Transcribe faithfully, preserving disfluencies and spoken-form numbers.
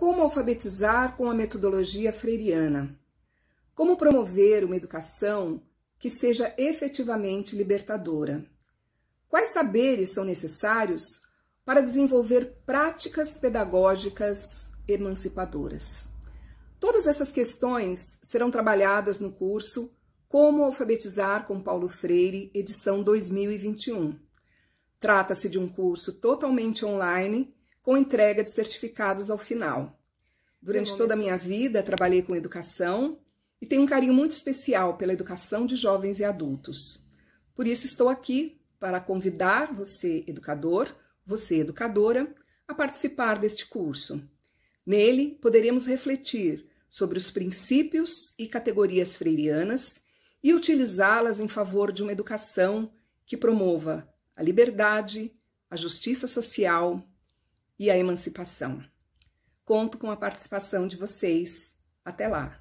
como alfabetizar com a metodologia freiriana, como promover uma educação que seja efetivamente libertadora, quais saberes são necessários para desenvolver práticas pedagógicas emancipadoras. Todas essas questões serão trabalhadas no curso Como Alfabetizar com Paulo Freire, edição dois mil e vinte e um. Trata-se de um curso totalmente online, com entrega de certificados ao final. Durante toda a minha vida, trabalhei com educação e tenho um carinho muito especial pela educação de jovens e adultos. Por isso, estou aqui para convidar você, educador, você, educadora, a participar deste curso. Nele, poderemos refletir sobre os princípios e categorias freirianas e utilizá-las em favor de uma educação que promova a liberdade, a justiça social e a emancipação. Conto com a participação de vocês. Até lá!